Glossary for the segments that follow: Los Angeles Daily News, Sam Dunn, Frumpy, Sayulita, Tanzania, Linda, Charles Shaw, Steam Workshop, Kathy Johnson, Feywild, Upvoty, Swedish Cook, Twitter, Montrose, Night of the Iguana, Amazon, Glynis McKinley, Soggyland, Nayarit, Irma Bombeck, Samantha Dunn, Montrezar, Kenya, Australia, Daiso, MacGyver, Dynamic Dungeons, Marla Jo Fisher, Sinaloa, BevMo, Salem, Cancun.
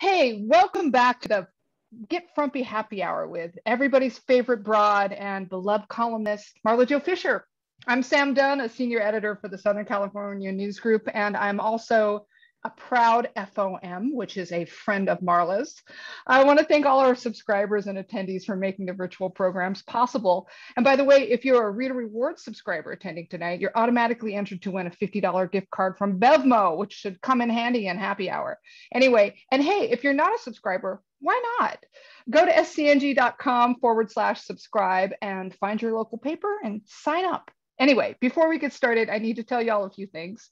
Hey, welcome back to the Get Frumpy Happy Hour with everybody's favorite broad and beloved columnist, Marla Jo Fisher. I'm Sam Dunn, a senior editor for the Southern California News Group, and I'm also a proud FOM, which is a friend of Marla's. I want to thank all our subscribers and attendees for making the virtual programs possible. And by the way, if you're a Reader Rewards subscriber attending tonight, you're automatically entered to win a $50 gift card from BevMo, which should come in handy in happy hour. Anyway, and hey, if you're not a subscriber, why not? Go to scng.com/subscribe and find your local paper and sign up. Anyway, before we get started, I need to tell y'all a few things.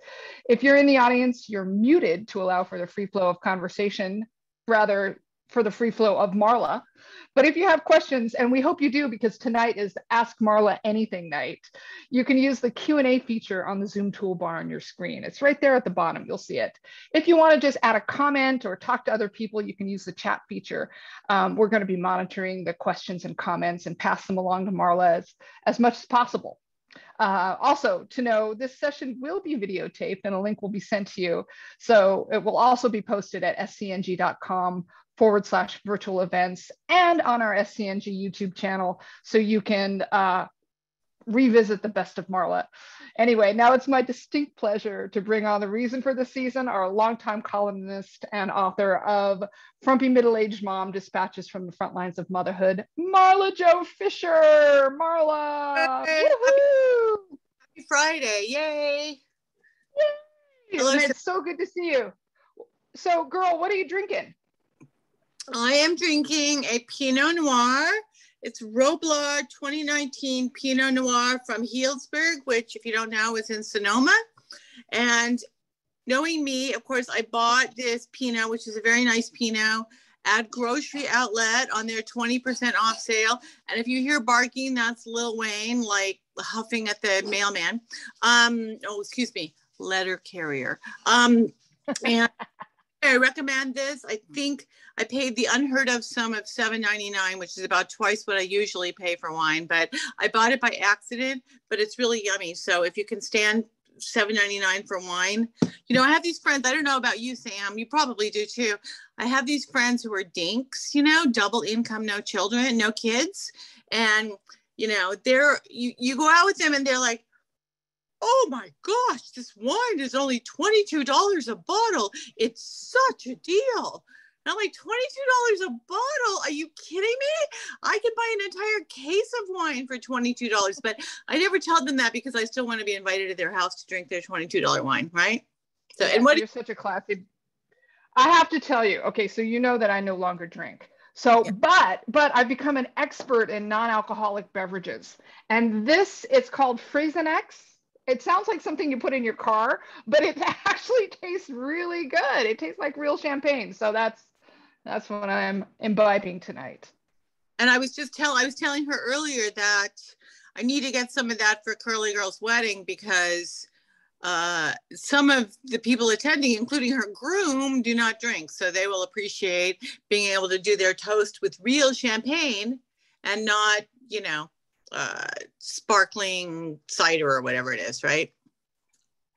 If you're in the audience, you're muted to allow for the free flow of conversation, rather for the free flow of Marla. But if you have questions, and we hope you do because tonight is Ask Marla Anything night, you can use the Q&A feature on the Zoom toolbar on your screen. It's right there at the bottom, you'll see it. If you want to just add a comment or talk to other people, you can use the chat feature. We're going to be monitoring the questions and comments and pass them along to Marla as much as possible. Also to know, this session will be videotaped and a link will be sent to you. So it will also be posted at scng.com/virtual events and on our SCNG YouTube channel. So you can revisit the best of Marla. Anyway, now it's my distinct pleasure to bring on the reason for the season, our longtime columnist and author of Frumpy Middle-Aged Mom, Dispatches from the Front Lines of Motherhood, Marla Jo Fisher. Marla! Hey, happy Friday, yay! Yay! Hello, it's so good to see you. So girl, what are you drinking? I am drinking a Pinot Noir. It's Roblox 2019 Pinot Noir from Healdsburg, which if you don't know is in Sonoma. And knowing me, of course, I bought this Pinot, which is a very nice Pinot, at Grocery Outlet on their 20% off sale. And if you hear barking, that's Lil Wayne, like huffing at the mailman. Oh, excuse me, letter carrier. And I recommend this. I think I paid the unheard of sum of $7.99, which is about twice what I usually pay for wine, but I bought it by accident, but it's really yummy. So if you can stand $7.99 for wine, you know, I have these friends, I don't know about you, Sam, you probably do too. I have these friends who are dinks, you know, double income, no children, no kids. And, you know, they're, you go out with them and they're like, oh my gosh, this wine is only $22 a bottle. It's such a deal. And I'm like, $22 a bottle? Are you kidding me? I could buy an entire case of wine for $22. But I never tell them that because I still want to be invited to their house to drink their $22 wine, right? So, yeah, and what you're such a classy. I have to tell you, okay, so you know that I no longer drink. So, yeah. but I've become an expert in non-alcoholic beverages. And this, it's called Friesenex. It sounds like something you put in your car, but it actually tastes really good. It tastes like real champagne. So that's what I'm imbibing tonight. And I was just telling her earlier that I need to get some of that for Curly Girl's wedding because some of the people attending, including her groom, do not drink. So they will appreciate being able to do their toast with real champagne and not, you know, sparkling cider or whatever it is, right?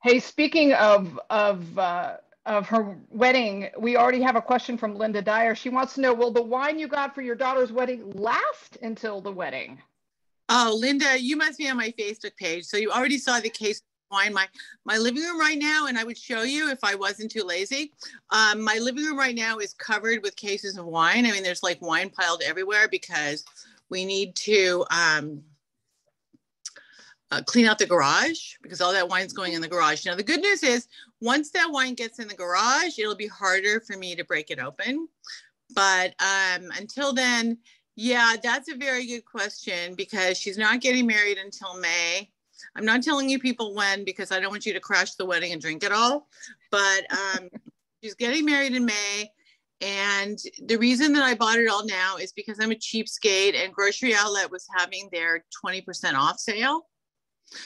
Hey, speaking of her wedding, we already have a question from Linda Dyer. She wants to know, will the wine you got for your daughter's wedding last until the wedding? Oh, Linda, you must be on my Facebook page. So you already saw the case of wine, my living room right now, and I would show you if I wasn't too lazy. My living room right now is covered with cases of wine. I mean, there's like wine piled everywhere because we need to clean out the garage because all that wine's going in the garage. Now, the good news is once that wine gets in the garage, it'll be harder for me to break it open. But until then, yeah, that's a very good question because she's not getting married until May. I'm not telling you people when because I don't want you to crash the wedding and drink it all. But she's getting married in May. And the reason that I bought it all now is because I'm a cheapskate and Grocery Outlet was having their 20% off sale.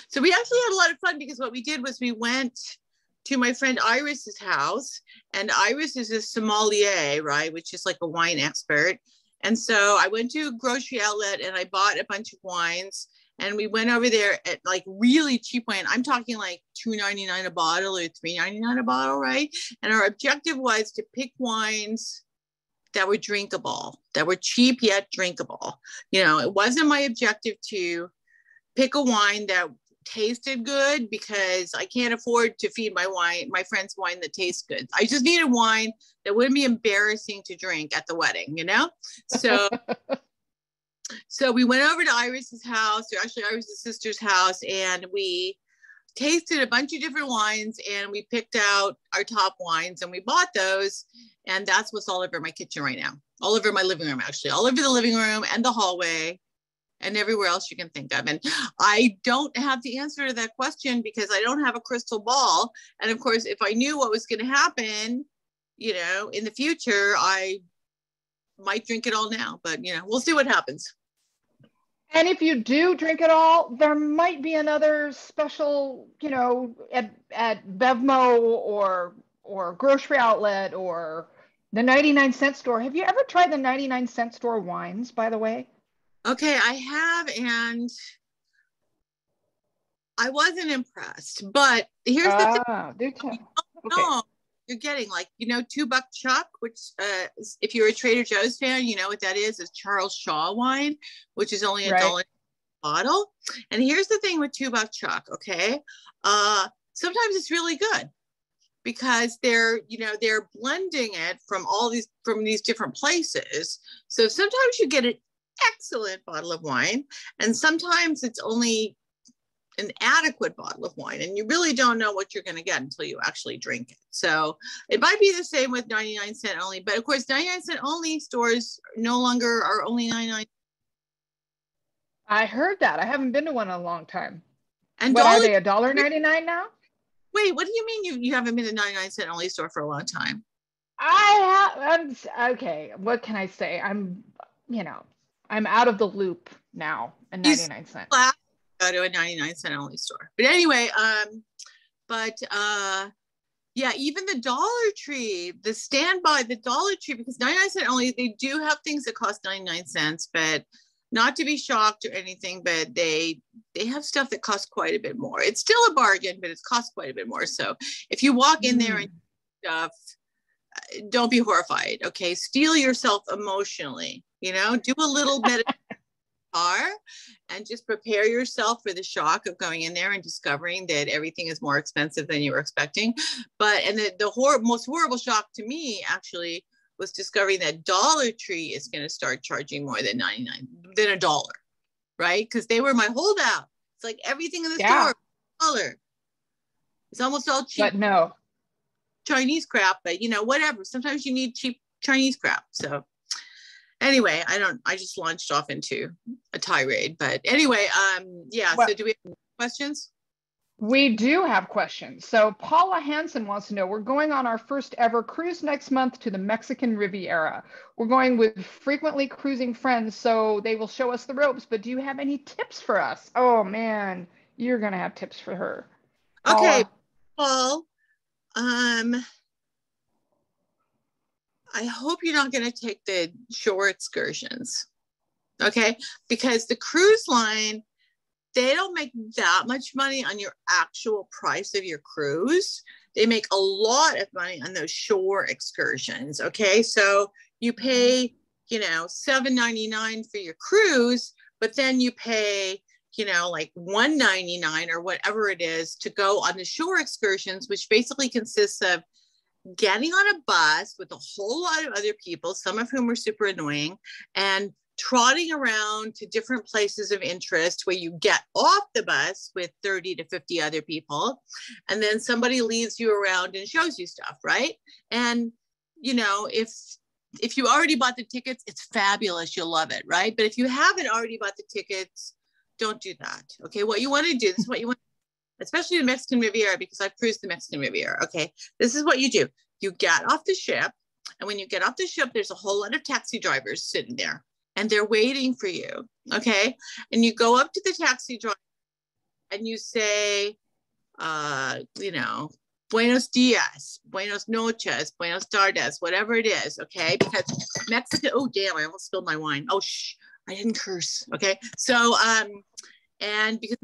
So we actually had a lot of fun because what we did was we went to my friend Iris's house, and Iris is a sommelier, right? Which is like a wine expert. And so I went to a Grocery Outlet and I bought a bunch of wines and we went over there at like really cheap wine. I'm talking like $2.99 a bottle or $3.99 a bottle, right? And our objective was to pick wines that were drinkable, that were cheap yet drinkable. You know, it wasn't my objective to pick a wine that tasted good, because I can't afford to feed my wine, my friend's wine that tastes good. I just needed wine that wouldn't be embarrassing to drink at the wedding, you know? So, so we went over to Iris's house, or actually Iris's sister's house, and we tasted a bunch of different wines, and we picked out our top wines and we bought those. And that's what's all over my kitchen right now. All over my living room, actually, all over the living room and the hallway and everywhere else you can think of. And I don't have the answer to that question because I don't have a crystal ball. And of course, if I knew what was going to happen, you know, in the future, I might drink it all now, but you know, we'll see what happens. And if you do drink it all, there might be another special, you know, at BevMo or Grocery Outlet or the 99-cent store. Have you ever tried the 99-cent store wines, by the way? Okay, I have, and I wasn't impressed. But here's the thing. No, you're getting, like, you know, $2 chuck, which if you're a Trader Joe's fan, you know what that is. It's Charles Shaw wine, which is only $1 a bottle. And here's the thing with $2 chuck, okay? Sometimes it's really good because they're, you know, they're blending it from all these, from these different places. So sometimes you get an excellent bottle of wine, and sometimes it's only an adequate bottle of wine, and you really don't know what you're going to get until you actually drink it. So it might be the same with 99-cent only, but of course 99-cent only stores no longer are only 99. I heard that. I haven't been to one in a long time. And what, are they $1.99 now? Wait, what do you mean you haven't been to 99-cent only store for a long time? I'm okay. What can I say? I'm out of the loop now at 99 cents. Go to a 99-cent only store. But anyway, yeah, even the Dollar Tree, the standby, the Dollar Tree, because 99-cent only, they do have things that cost 99 cents, but not to be shocked or anything, but they have stuff that costs quite a bit more. It's still a bargain, but it costs quite a bit more. So if you walk in there and stuff, don't be horrified, okay? Steel yourself emotionally, you know? Do a little bit of and just prepare yourself for the shock of going in there and discovering that everything is more expensive than you were expecting. But, and the most horrible shock to me actually was discovering that Dollar Tree is going to start charging more than $1, right? Because they were my holdout. It's like everything in the store, $1. It's almost all cheap. But no. Chinese crap, but you know, whatever. Sometimes you need cheap Chinese crap, so. Anyway, I just launched off into a tirade, but anyway, yeah. Well, so do we have questions? We do have questions. So Paula Hansen wants to know, we're going on our first ever cruise next month to the Mexican Riviera. We're going with frequently cruising friends, so they will show us the ropes, but do you have any tips for us? Oh man, you're going to have tips for her. Okay, Paul, I hope you're not going to take the shore excursions, okay? Because the cruise line, they don't make that much money on your actual price of your cruise. They make a lot of money on those shore excursions, okay? So you pay, you know, $7.99 for your cruise, but then you pay, you know, like $1.99 or whatever it is to go on the shore excursions, which basically consists of getting on a bus with a whole lot of other people, some of whom are super annoying, and trotting around to different places of interest where you get off the bus with 30 to 50 other people. And then somebody leads you around and shows you stuff, right? And, you know, if you already bought the tickets, it's fabulous. You'll love it, right? But if you haven't already bought the tickets, don't do that. Okay, what you want to do, this is what you want, especially the Mexican Riviera, because I've cruised the Mexican Riviera, okay? This is what you do. You get off the ship, and when you get off the ship, there's a whole lot of taxi drivers sitting there, and they're waiting for you, okay? And you go up to the taxi driver, and you say, you know, buenos dias, buenos noches, buenos tardes, whatever it is, okay? Because Mexico, oh, damn, I almost spilled my wine. Oh, shh, I didn't curse, okay? So, and because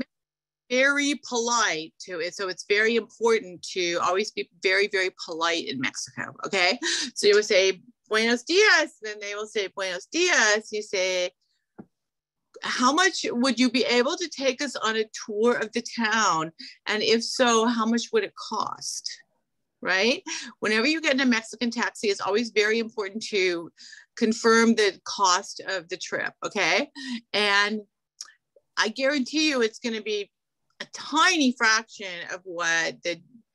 very polite to it. So it's very important to always be very, very polite in Mexico. Okay. So you would say buenos dias. Then they will say, buenos dias. You say, how much would you be able to take us on a tour of the town? And if so, how much would it cost? Right? Whenever you get in a Mexican taxi, it's always very important to confirm the cost of the trip, okay? And I guarantee you it's going to be a tiny fraction of what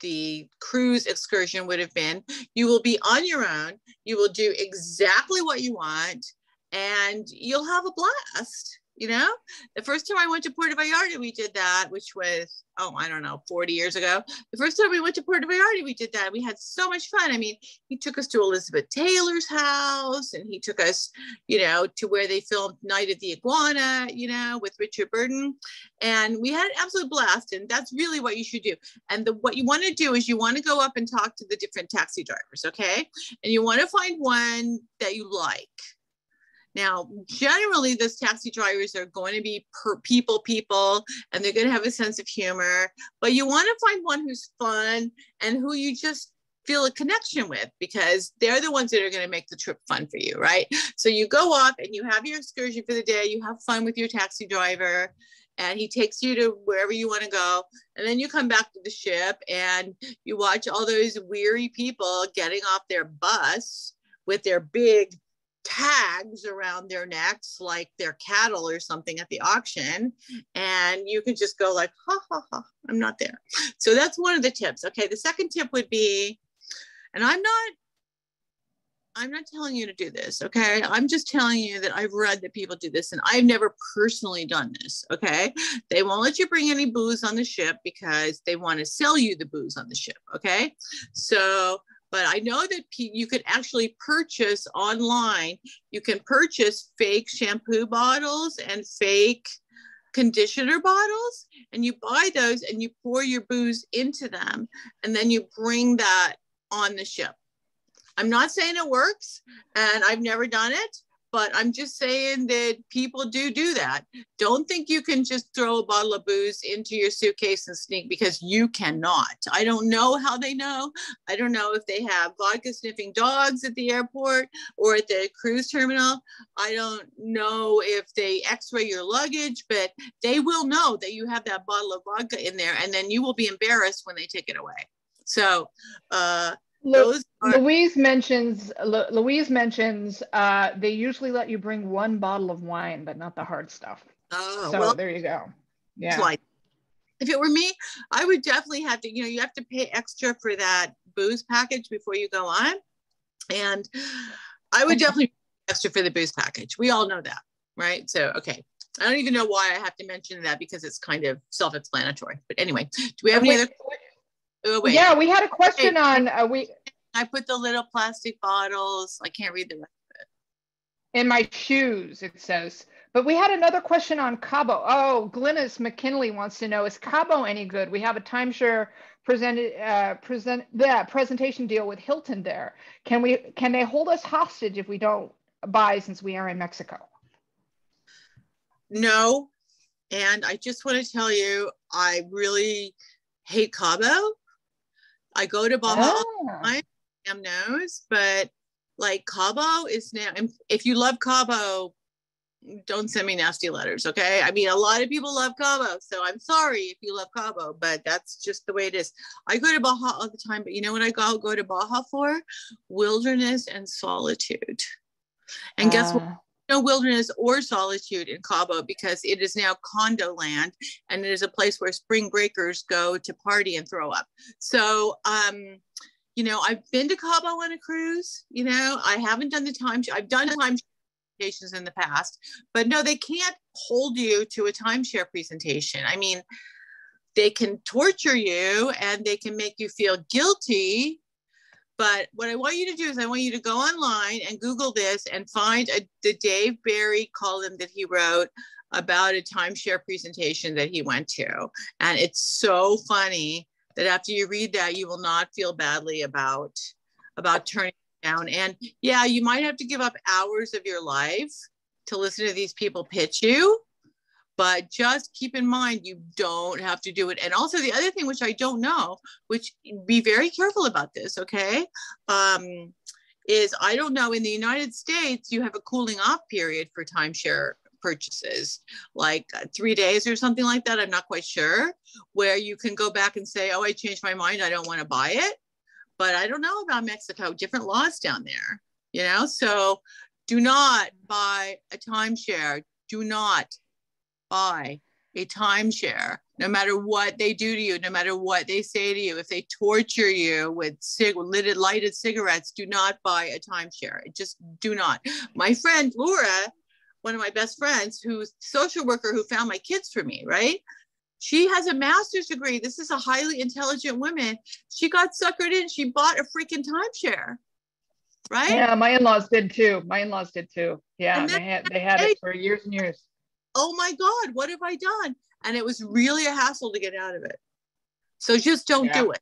the cruise excursion would have been. You will be on your own. You will do exactly what you want and you'll have a blast. You know, the first time I went to Puerto Vallarta, we did that, which was, oh, I don't know, 40 years ago. The first time we went to Puerto Vallarta, we did that. We had so much fun. I mean, he took us to Elizabeth Taylor's house and he took us, you know, to where they filmed Night of the Iguana, you know, with Richard Burton. And we had an absolute blast. And that's really what you should do. And what you want to do is you want to go up and talk to the different taxi drivers, okay? And you want to find one that you like. Now, generally, those taxi drivers are going to be people, and they're going to have a sense of humor. But you want to find one who's fun and who you just feel a connection with, because they're the ones that are going to make the trip fun for you, right? So you go up and you have your excursion for the day. You have fun with your taxi driver, and he takes you to wherever you want to go. And then you come back to the ship, and you watch all those weary people getting off their bus with their big tags around their necks like their cattle or something at the auction, and you can just go like, ha ha ha, I'm not there. So that's one of the tips, okay? The second tip would be, and I'm not telling you to do this, okay? I'm just telling you that I've read that people do this, and I've never personally done this, okay? They won't let you bring any booze on the ship because they want to sell you the booze on the ship, okay? So but I know that you could actually purchase online. You can purchase fake shampoo bottles and fake conditioner bottles, and you buy those and you pour your booze into them, and then you bring that on the ship. I'm not saying it works, and I've never done it, but I'm just saying that people do that. Don't think you can just throw a bottle of booze into your suitcase and sneak, because you cannot. I don't know how they know. I don't know if they have vodka sniffing dogs at the airport or at the cruise terminal. I don't know if they x-ray your luggage, but they will know that you have that bottle of vodka in there, and then you will be embarrassed when they take it away. So, Louise mentions they usually let you bring one bottle of wine, but not the hard stuff. Oh, so well, there you go. Yeah. Like, if it were me, I would definitely have to, you know, you have to pay extra for that booze package before you go on. And I would definitely pay extra for the booze package. We all know that, right? So, okay. I don't even know why I have to mention that, because it's kind of self-explanatory. But anyway, do we have any other questions? Oh, wait. Yeah, we had a question on I put the little plastic bottles. I can't read the rest of it. In my shoes, it says. But we had another question on Cabo. Oh, Glynis McKinley wants to know: is Cabo any good? We have a timeshare presentation deal with Hilton there. Can they hold us hostage if we don't buy, since we are in Mexico? No, and I just want to tell you, I really hate Cabo. I go to Baja all the time, Sam knows, but like Cabo is now, and if you love Cabo, don't send me nasty letters, okay? I mean, a lot of people love Cabo, so I'm sorry if you love Cabo, but that's just the way it is. I go to Baja all the time, but you know what I go to Baja for? Wilderness and solitude. And guess what? No wilderness or solitude in Cabo, because it is now condo land, and it is a place where spring breakers go to party and throw up. So, you know, I've been to Cabo on a cruise, you know, I haven't done the timeshare. I've done timeshare presentations in the past, but no, they can't hold you to a timeshare presentation. I mean, they can torture you and they can make you feel guilty. But what I want you to do is I want you to go online and Google this and find the Dave Barry column that he wrote about a timeshare presentation that he went to. And it's so funny that after you read that, you will not feel badly about turning it down. And yeah, you might have to give up hours of your life to listen to these people pitch you, but just keep in mind, you don't have to do it. And also the other thing, which I don't know, which be very careful about this, okay? is, I don't know, in the United States, you have a cooling off period for timeshare purchases, like 3 days or something like that. I'm not quite sure, where you can go back and say, oh, I changed my mind, I don't want to buy it. But I don't know about Mexico, different laws down there, you know? So do not buy a timeshare. Do not buy a timeshare, no matter what they do to you, no matter what they say to you. If they torture you with lighted cigarettes, do not buy a timeshare. Just do not. My friend, Laura, one of my best friends, who's a social worker who found my kids for me, right? She has a master's degree. This is a highly intelligent woman. She got suckered in. She bought a freaking timeshare, right? Yeah, my in-laws did too. My in-laws did too. Yeah, they had it for years and years. Oh my God, what have I done? And it was really a hassle to get out of it. So just don't do it.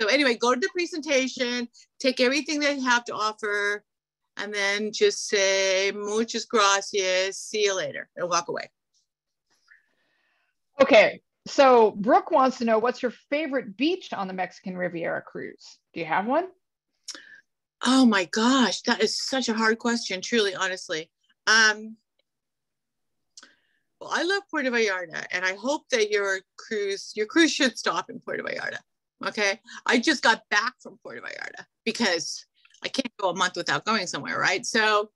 So anyway, go to the presentation, take everything they have to offer, and then just say, muchas gracias, see you later, and walk away. Okay. So Brooke wants to know, what's your favorite beach on the Mexican Riviera cruise? Do you have one? Oh my gosh, that is such a hard question, truly, honestly. Well, I love Puerto Vallarta, and I hope that your cruise should stop in Puerto Vallarta, okay? I just got back from Puerto Vallarta because I can't go a month without going somewhere, right? So,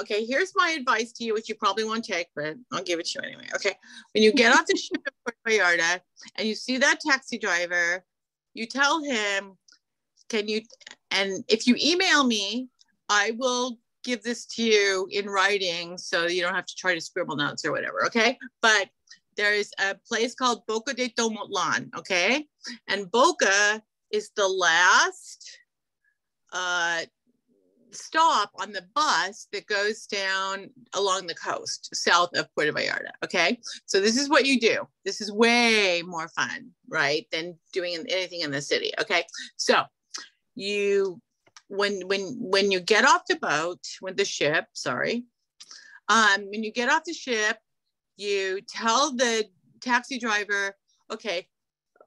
okay, here's my advice to you, which you probably won't take, but I'll give it to you anyway, okay? When you get off the ship at Puerto Vallarta and you see that taxi driver, you tell him, and if you email me, I will give this to you in writing so you don't have to try to scribble notes or whatever, okay? But there is a place called Boca de Tomatlán, okay? And Boca is the last stop on the bus that goes down along the coast south of Puerto Vallarta, okay? So this is what you do. This is way more fun, right, than doing anything in the city, okay? So you, when you get off the boat, when you get off the ship, you tell the taxi driver, okay,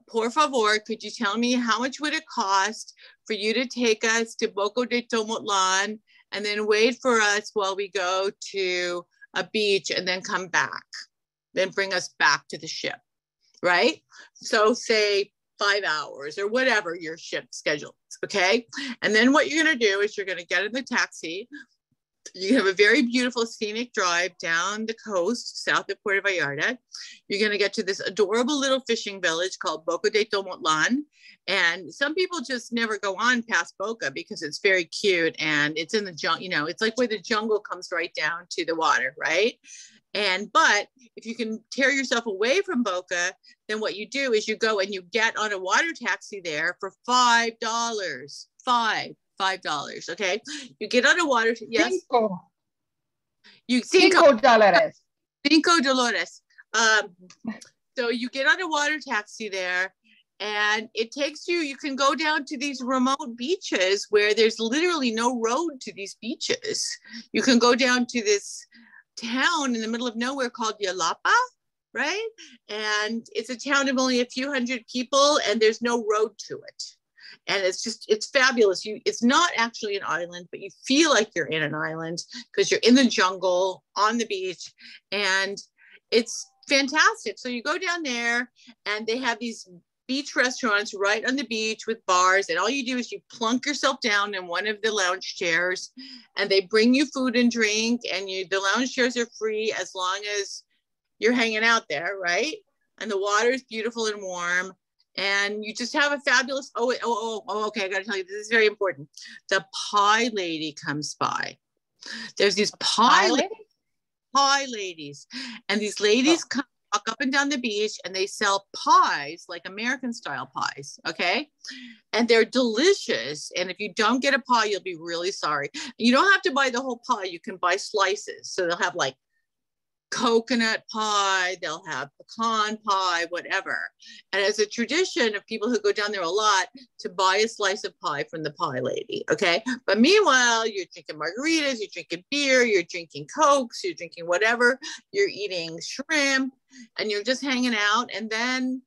por favor, could you tell me how much would it cost for you to take us to Boca de Tomatlán and then wait for us while we go to a beach and then come back, then bring us back to the ship, right? So say 5 hours or whatever your ship schedule is, okay? And then what you're gonna do is you're gonna get in the taxi. You have a very beautiful scenic drive down the coast south of Puerto Vallarta. You're going to get to this adorable little fishing village called Boca de Tomatlán. And some people just never go on past Boca because it's very cute and it's in the jungle, you know, it's like where the jungle comes right down to the water, right? But if you can tear yourself away from Boca, then what you do is you go and you get on a water taxi there for $5. $5, okay? You get on a water, yes? $5. $5. So you get on a water taxi there and it takes you, you can go down to these remote beaches where there's literally no road to these beaches. You can go down to this town in the middle of nowhere called Yalapa, right? And it's a town of only a few hundred people and there's no road to it. And it's just, it's fabulous. It's not actually an island, but you feel like you're in an island because you're in the jungle, on the beach, and it's fantastic. So you go down there and they have these beach restaurants right on the beach with bars. And all you do is you plunk yourself down in one of the lounge chairs and they bring you food and drink, and the lounge chairs are free as long as you're hanging out there, right? And the water is beautiful and warm. And you just have a fabulous, okay, I gotta tell you, this is very important. The pie lady comes by. There's these pie ladies. And these ladies come walk up and down the beach and they sell pies, like American style pies, okay? And they're delicious. And if you don't get a pie, you'll be really sorry. You don't have to buy the whole pie, you can buy slices. So they'll have like coconut pie, they'll have pecan pie, whatever. And it's a tradition of people who go down there a lot to buy a slice of pie from the pie lady, okay? But meanwhile, you're drinking margaritas, you're drinking beer, you're drinking Cokes, you're drinking whatever, you're eating shrimp, and you're just hanging out. And then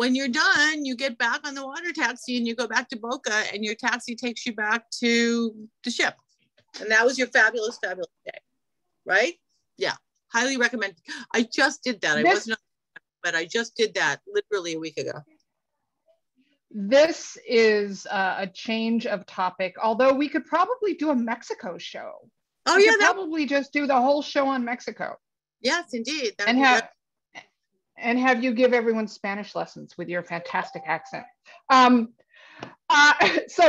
When you're done, you get back on the water taxi and you go back to Boca, and your taxi takes you back to the ship. And that was your fabulous, fabulous day, right? Yeah, highly recommend. I just did that. I wasn't, but I just did that literally a week ago. This is a change of topic, although we could probably do a Mexico show. Oh, we could probably just do the whole show on Mexico. Yes, indeed. That and have you give everyone Spanish lessons with your fantastic accent. So,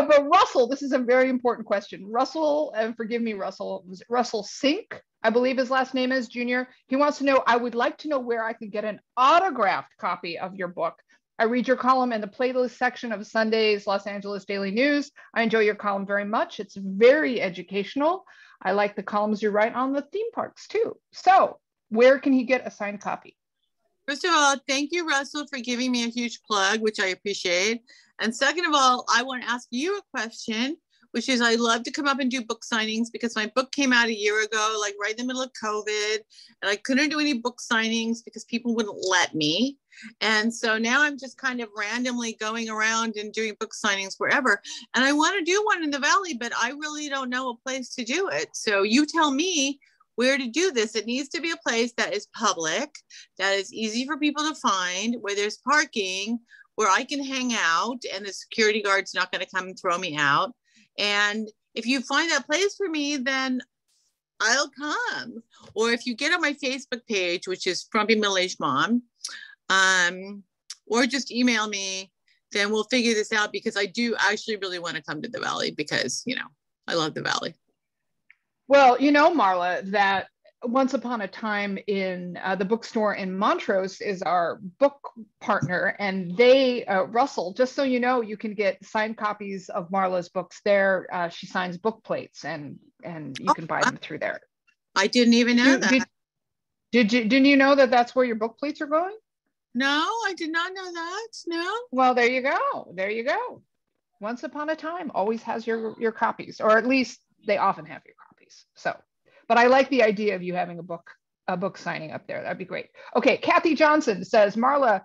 but Russell, this is a very important question. Russell, and forgive me, Russell, was it Russell Sink, I believe his last name is, Junior. He wants to know, I would like to know where I could get an autographed copy of your book. I read your column in the playlist section of Sunday's Los Angeles Daily News. I enjoy your column very much. It's very educational. I like the columns you write on the theme parks too. So where can he get a signed copy? First of all, thank you, Russell, for giving me a huge plug, which I appreciate. And second of all, I want to ask you a question, which is I love to come up and do book signings because my book came out a year ago, like right in the middle of COVID, and I couldn't do any book signings because people wouldn't let me. And so now I'm just kind of randomly going around and doing book signings wherever. And I want to do one in the Valley, but I really don't know a place to do it. So you tell me where to do this. It needs to be a place that is public, that is easy for people to find, where there's parking, where I can hang out and the security guard's not going to come and throw me out. And if you find that place for me, then I'll come. Or if you get on my Facebook page, which is Frumpy Middle-Aged Mom, or just email me, then we'll figure this out because I do actually really want to come to the Valley because, you know, I love the Valley. Well, you know, Marla, that once upon a time in the bookstore in Montrose is our book partner, and they, Russell, just so you know, you can get signed copies of Marla's books there. She signs book plates, and you can buy them through there. I didn't even know that. Didn't you know that that's where your book plates are going? No, I did not know that. No. Well, there you go. There you go. Once upon a time always has your copies, or at least they often have your copies. So. But I like the idea of you having a book signing up there. That'd be great. Okay, Kathy Johnson says, Marla,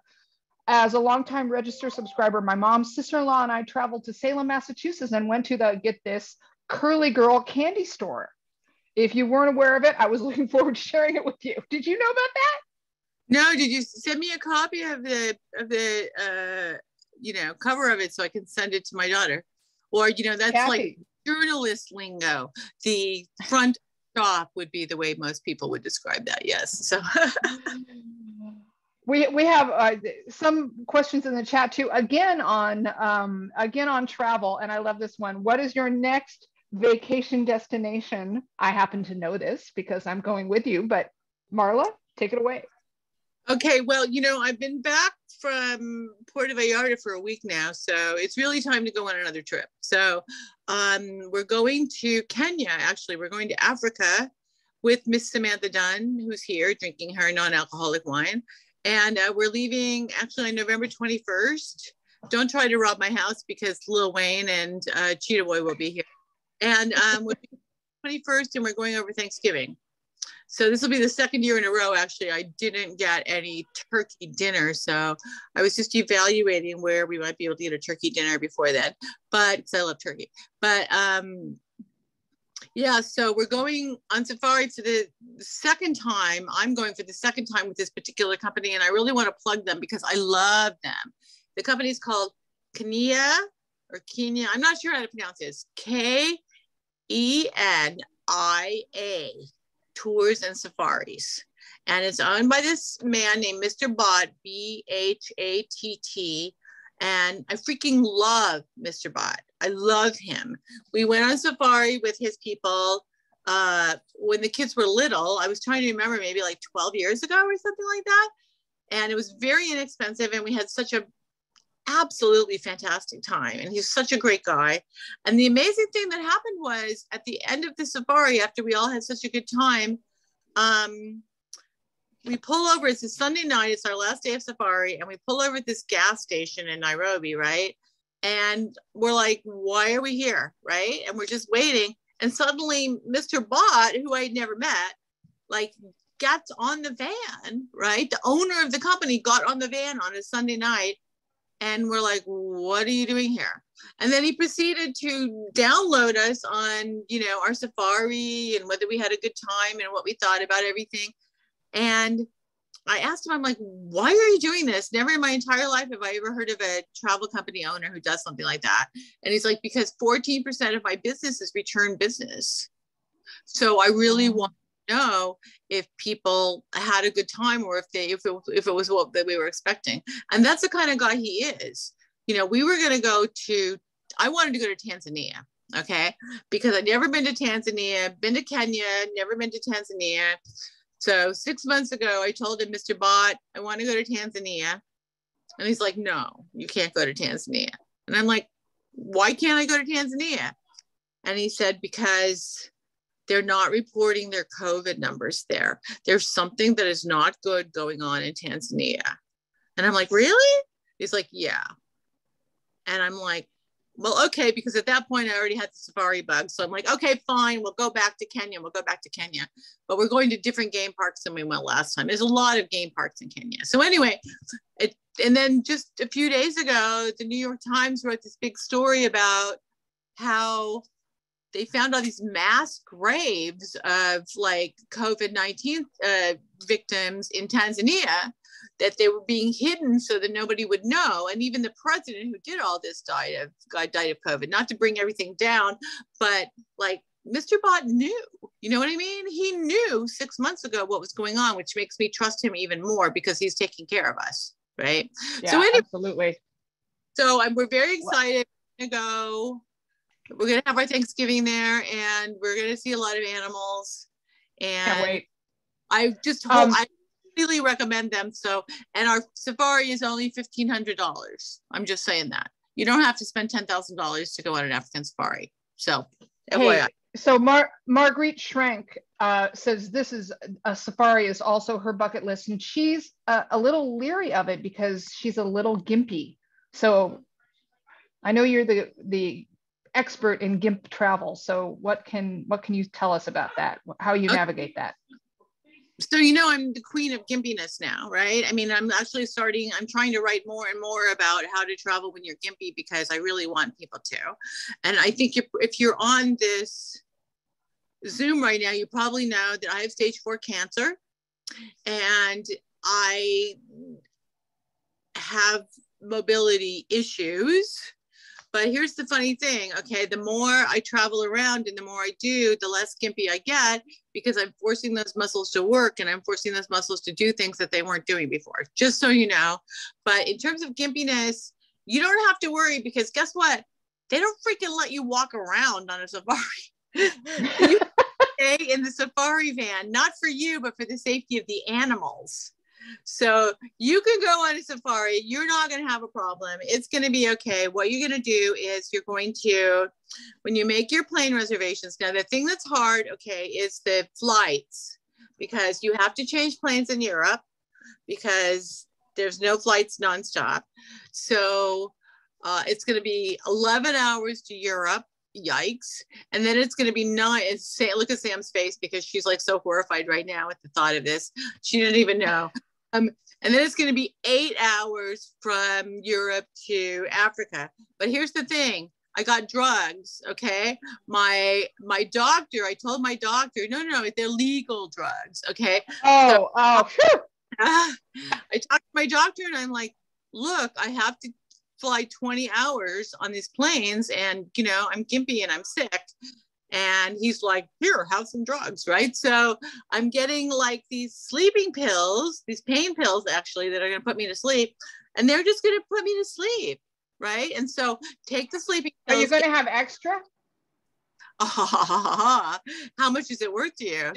as a longtime register subscriber, my mom's sister-in-law and I traveled to Salem, Massachusetts and went to the, get this, Curly Girl candy store. If you weren't aware of it, I was looking forward to sharing it with you. Did you know about that? No, did you send me a copy of the you know, cover of it so I can send it to my daughter? Or, you know, that's Kathy. Like journalist lingo, the front shop would be the way most people would describe that. Yes. So we have some questions in the chat too, again on travel. And I love this one. What is your next vacation destination? I happen to know this because I'm going with you, but Marla, take it away. Okay. Well, you know, I've been back from Puerto Vallarta for a week now, so it's really time to go on another trip. So we're going to Kenya, actually. We're going to Africa with Miss Samantha Dunn, who's here drinking her non-alcoholic wine. And we're leaving actually on November 21st. Don't try to rob my house because Lil Wayne and Cheetah Boy will be here. And we're 21st and we're going over Thanksgiving. So this will be the second year in a row, actually, I didn't get any turkey dinner. So I was just evaluating where we might be able to get a turkey dinner before then, but because I love turkey. But yeah, so we're going on safari for the second time. I'm going for the second time with this particular company, and I really want to plug them because I love them. The company is called Kenya or Kenya. I'm not sure how to pronounce this. Kenya. Tours and Safaris, and it's owned by this man named Mr. Bhatt, B-H-A-T-T, and I freaking love Mr. Bhatt. I love him. We went on safari with his people when the kids were little. I was trying to remember, maybe like 12 years ago or something like that, and it was very inexpensive, and we had such a absolutely fantastic time, and he's such a great guy. And the amazing thing that happened was at the end of the safari, after we all had such a good time, we pull over. It's a Sunday night, it's our last day of safari, and we pull over at this gas station in Nairobi, right? And we're like, why are we here, right? And we're just waiting, and suddenly Mr. Bhatt, who I had never met, like gets on the van, right? The owner of the company got on the van on a Sunday night And we're like, what are you doing here? And then he proceeded to download us on, you know, our safari and whether we had a good time and what we thought about everything. And I asked him, I'm like, why are you doing this? Never in my entire life have I ever heard of a travel company owner who does something like that. And he's like, because 14% of my business is return business. So I really want to know if people had a good time or if they, if it was what we were expecting. And that's the kind of guy he is. You know, we were going to go to, I wanted to go to Tanzania. Okay. Because I'd never been to Tanzania, been to Kenya, never been to Tanzania. So 6 months ago, I told him, Mr. Bhatt, I want to go to Tanzania. And he's like, no, you can't go to Tanzania. And I'm like, why can't I go to Tanzania? And he said, because they're not reporting their COVID numbers there. There's something that is not good going on in Tanzania. And I'm like, really? He's like, yeah. And I'm like, well, okay, because at that point I already had the safari bug. So I'm like, okay, fine. We'll go back to Kenya. But we're going to different game parks than we went last time. There's a lot of game parks in Kenya. So anyway, and then just a few days ago, the New York Times wrote this big story about how they found all these mass graves of like COVID-19 victims in Tanzania, that they were being hidden so that nobody would know. And even the president who did all this died of COVID, not to bring everything down, but like Mr. Bhatt knew, you know what I mean? He knew 6 months ago what was going on, which makes me trust him even more because he's taking care of us, right? Yeah, so anyway, absolutely. So we're very excited to go. We're going to have our Thanksgiving there and we're going to see a lot of animals. And can't wait. I just hope I really recommend them. So, and our safari is only $1,500. I'm just saying that you don't have to spend $10,000 to go on an African safari. So, hey, so Marguerite Schrank says this is a safari is also her bucket list, and she's a little leery of it because she's a little gimpy. So, I know you're the expert in gimp travel. So, what can you tell us about that? How you navigate that? So, you know, I'm the queen of gimpiness now, right? I mean, I'm trying to write more and more about how to travel when you're gimpy, because I really want people to. And I think if you're on this Zoom right now, you probably know that I have stage 4 cancer and I have mobility issues. But here's the funny thing, okay, the more I travel around and the more I do, the less gimpy I get, because I'm forcing those muscles to work and I'm forcing those muscles to do things that they weren't doing before, just so you know. But in terms of gimpiness, you don't have to worry, because guess what? They don't freaking let you walk around on a safari. You stay in the safari van, not for you, but for the safety of the animals. So you can go on a safari. You're not going to have a problem. It's going to be okay. What you're going to do is you're going to, when you make your plane reservations, now the thing that's hard, okay, is the flights, because you have to change planes in Europe because there's no flights nonstop. So it's going to be 11 hours to Europe. Yikes. And then it's going to be look at Sam's face, because she's like so horrified right now at the thought of this. She didn't even know. And then it's going to be 8 hours from Europe to Africa. But here's the thing. I got drugs. Okay. My doctor, I told my doctor, no, they're legal drugs. Okay. I talked to my doctor and I'm like, look, I have to fly 20 hours on these planes and, you know, I'm gimpy and I'm sick. And he's like, here, have some drugs, right? So I'm getting like these sleeping pills, these pain pills actually, that are going to put me to sleep. And they're just going to put me to sleep, right? And so take the sleeping pills. Are you going to have extra? How much is it worth to you?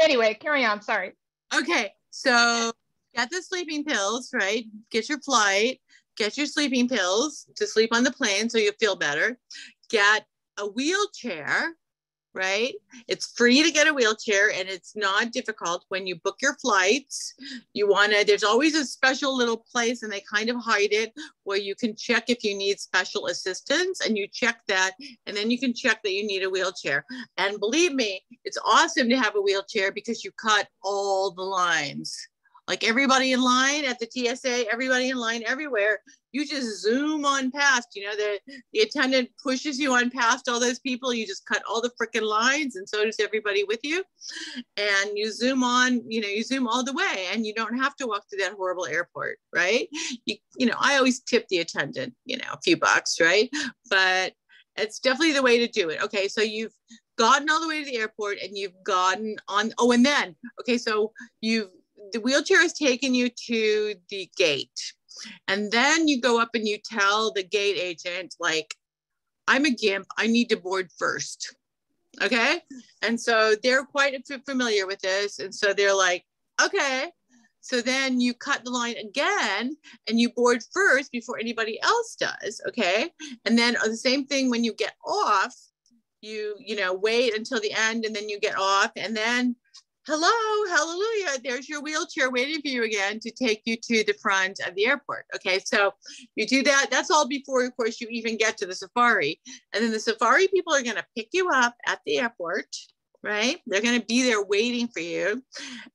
Anyway, carry on, sorry. Okay, so get the sleeping pills, right? Get your flight. Get your sleeping pills to sleep on the plane so you feel better. Get a wheelchair, right? It's free to get a wheelchair and it's not difficult. When you book your flights, there's always a special little place, and they kind of hide it, where you can check if you need special assistance, and you check that, and then you can check that you need a wheelchair. And believe me, it's awesome to have a wheelchair because you cut all the lines like everybody in line at the TSA, everybody in line everywhere, you just zoom on past, you know, the attendant pushes you on past all those people, you just cut all the frickin' lines, and so does everybody with you, and you zoom on, you know, you zoom all the way, and you don't have to walk through that horrible airport, right? You know, I always tip the attendant, you know, a few bucks, right? But it's definitely the way to do it. Okay, so you've gotten all the way to the airport, and you've gotten on, oh, and then, okay, so you've, the wheelchair has taken you to the gate, and then you go up and you tell the gate agent, like, I'm a gimp, I need to board first. Okay, and so they're quite familiar with this, and so they're like, okay. So then you cut the line again and you board first before anybody else does. Okay, and then the same thing when you get off, you know, wait until the end, and then you get off, and then hello, hallelujah, there's your wheelchair waiting for you again to take you to the front of the airport. Okay, so you do that. That's all before, of course, you even get to the safari. And then the safari people are going to pick you up at the airport, right? They're going to be there waiting for you.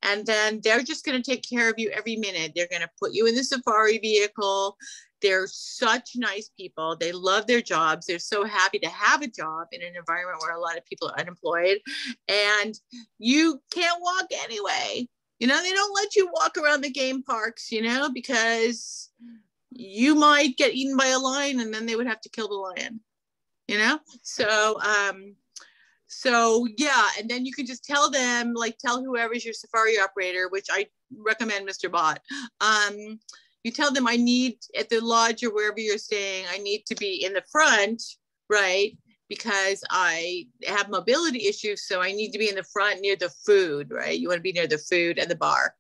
And then they're just going to take care of you every minute. They're going to put you in the safari vehicle. They're such nice people. They love their jobs. They're so happy to have a job in an environment where a lot of people are unemployed and you can't walk anyway. You know, they don't let you walk around the game parks, you know, because you might get eaten by a lion and then they would have to kill the lion, you know? So, so yeah, and then you can just tell them, like, tell whoever's your safari operator, which I recommend Mr. Bhatt. You tell them, I need, at the lodge or wherever you're staying, I need to be in the front, right? Because I have mobility issues, so I need to be in the front near the food, right? You want to be near the food and the bar.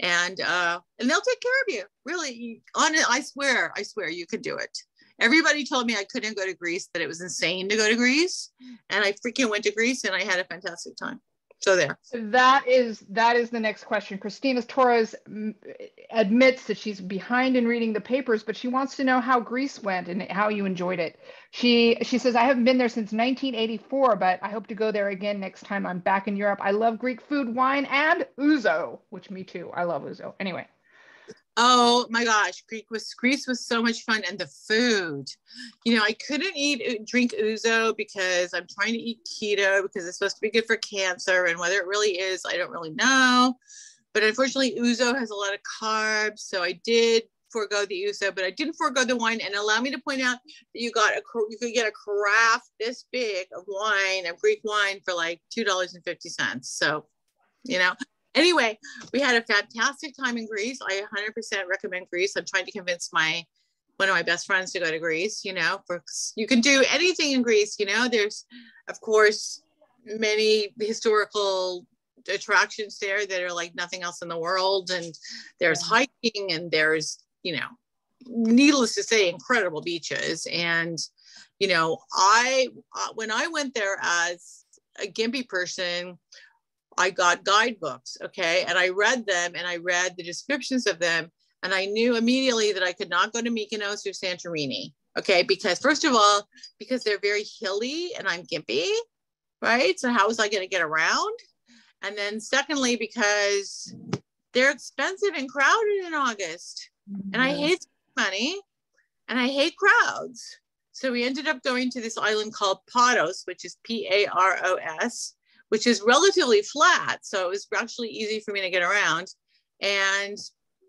And they'll take care of you, really. I swear you can do it. Everybody told me I couldn't go to Greece, that it was insane to go to Greece. And I freaking went to Greece and I had a fantastic time. So there. That is the next question. Cristina Torres admits that she's behind in reading the papers, but she wants to know how Greece went and how you enjoyed it. She says, I haven't been there since 1984, but I hope to go there again next time I'm back in Europe. I love Greek food, wine, and ouzo, which me too. I love ouzo. Anyway. Oh my gosh, Greece was so much fun, and the food. You know, I couldn't drink ouzo because I'm trying to eat keto because it's supposed to be good for cancer, and whether it really is, I don't really know. But unfortunately, ouzo has a lot of carbs, so I did forego the ouzo, but I didn't forego the wine. And allow me to point out that you could get a carafe this big of wine, of Greek wine, for like $2.50. So, you know. Anyway, we had a fantastic time in Greece. I 100% recommend Greece. I'm trying to convince one of my best friends to go to Greece, you know, for, you can do anything in Greece, you know. There's, of course, many historical attractions there that are like nothing else in the world. And there's hiking and there's, you know, needless to say, incredible beaches. And, you know, when I went there as a gimpy person, I got guidebooks, okay? And I read them and I read the descriptions of them. And I knew immediately that I could not go to Mykonos or Santorini, okay? Because first of all, because they're very hilly and I'm gimpy, right? So how was I gonna get around? And then secondly, because they're expensive and crowded in August. Mm-hmm. And I hate money and I hate crowds. So we ended up going to this island called Paros, which is Paros, which is relatively flat. So it was actually easy for me to get around and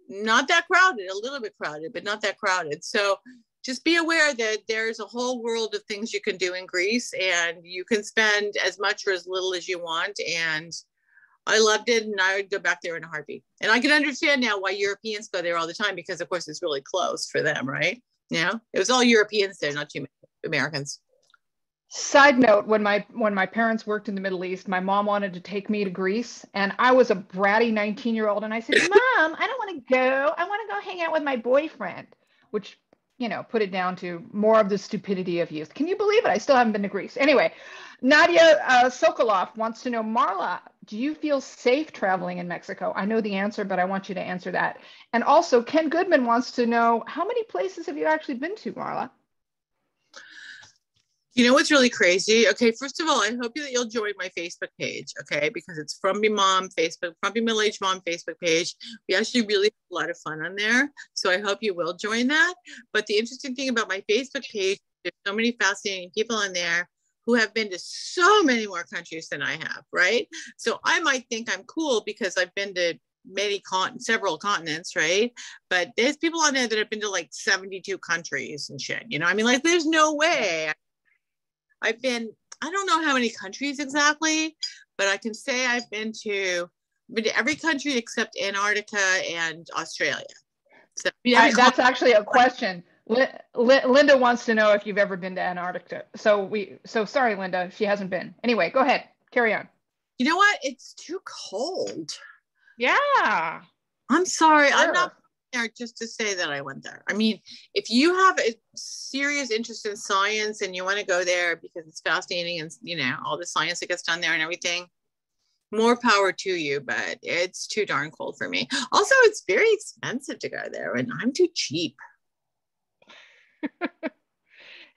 not that crowded, a little bit crowded, but not that crowded. So just be aware that there's a whole world of things you can do in Greece and you can spend as much or as little as you want. And I loved it and I would go back there in a heartbeat. And I can understand now why Europeans go there all the time because of course it's really close for them, right? You know, it was all Europeans there, not too many Americans. Side note, when my parents worked in the Middle East, my mom wanted to take me to Greece and I was a bratty 19-year-old. And I said, Mom, I don't want to go. I want to go hang out with my boyfriend, which, you know, put it down to more of the stupidity of youth. Can you believe it? I still haven't been to Greece. Anyway, Nadia Sokolov wants to know, Marla, do you feel safe traveling in Mexico? I know the answer, but I want you to answer that. And also Ken Goodman wants to know, how many places have you actually been to, Marla? You know what's really crazy? Okay, first of all, I hope that you'll join my Facebook page, okay? Because it's From Your Mom Facebook, From Your Middle Aged Mom Facebook page. We actually really have a lot of fun on there. So I hope you will join that. But the interesting thing about my Facebook page, there's so many fascinating people on there who have been to so many more countries than I have, right? So I might think I'm cool because I've been to many several continents, right? But there's people on there that have been to like 72 countries and shit, you know? I mean, like, there's no way. I've been, I don't know how many countries exactly, but I can say I've been to every country except Antarctica and Australia. So that's actually a question. Linda wants to know if you've ever been to Antarctica. So sorry, Linda, she hasn't been. Anyway, go ahead, carry on. You know what? It's too cold. Yeah. I'm sorry, sure. I'm not there just to say that I went there. I mean, if you have a serious interest in science and you want to go there because it's fascinating and, you know, all the science that gets done there and everything, more power to you, but it's too darn cold for me. Also, it's very expensive to go there and I'm too cheap.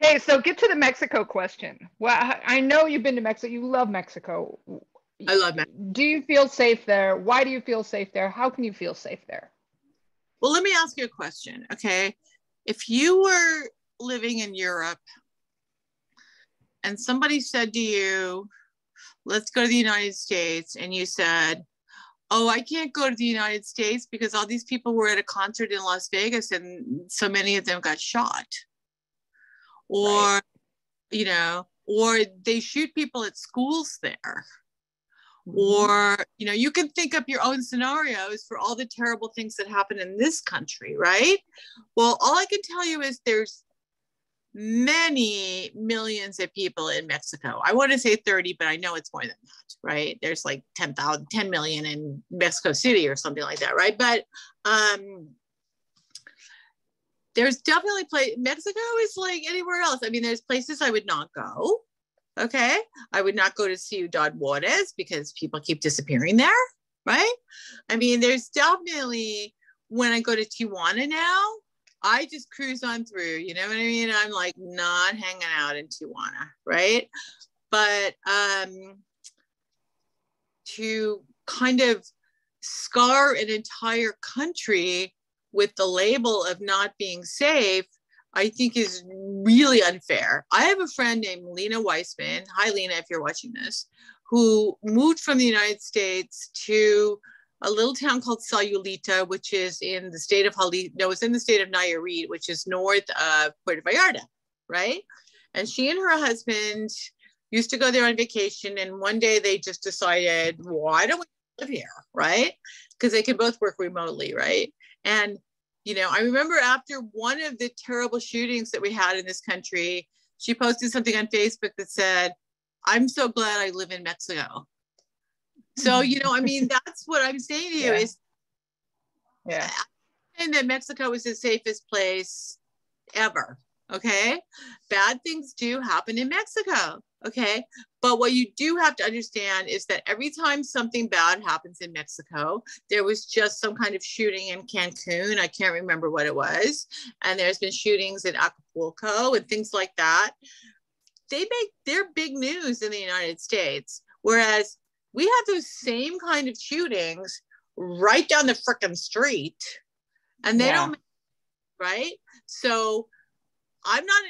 Hey, so get to the Mexico question. Well, I know you've been to Mexico. You love Mexico. I love Mexico. Do you feel safe there? Why do you feel safe there? How can you feel safe there? Well, let me ask you a question, okay? If you were living in Europe and somebody said to you, let's go to the United States, and you said, oh, I can't go to the United States because all these people were at a concert in Las Vegas and so many of them got shot. Or, right. You know, or they shoot people at schools there. Or, you know, you can think up your own scenarios for all the terrible things that happen in this country, right? Well, all I can tell you is there's many millions of people in Mexico. I want to say 30, but I know it's more than that, right? There's like 10 million in Mexico City or something like that, right? But there's definitely Mexico is like anywhere else. I mean, there's places I would not go. Okay, I would not go to Ciudad Juarez because people keep disappearing there, right? I mean, there's definitely, when I go to Tijuana now, I just cruise on through, you know what I mean? I'm like not hanging out in Tijuana, right? But to kind of scar an entire country with the label of not being safe, I think is really unfair. I have a friend named Lena Weissman. Hi, Lena, if you're watching this, who moved from the United States to a little town called Sayulita, which is in the state of Nayarit, which is north of Puerto Vallarta, right? And she and her husband used to go there on vacation. And one day they just decided, why don't we live here, right? Because they can both work remotely, right? And you know, I remember after one of the terrible shootings that we had in this country, she posted something on Facebook that said, I'm so glad I live in Mexico. So, you know, I mean, that's what I'm saying to you is, yeah, and that Mexico is the safest place ever. Okay. Bad things do happen in Mexico. Okay. But what you do have to understand is that every time something bad happens in Mexico, there was just some kind of shooting in Cancun. I can't remember what it was. And there's been shootings in Acapulco and things like that. They're big news in the United States. Whereas we have those same kind of shootings right down the frickin' street and they don't, right? So I'm not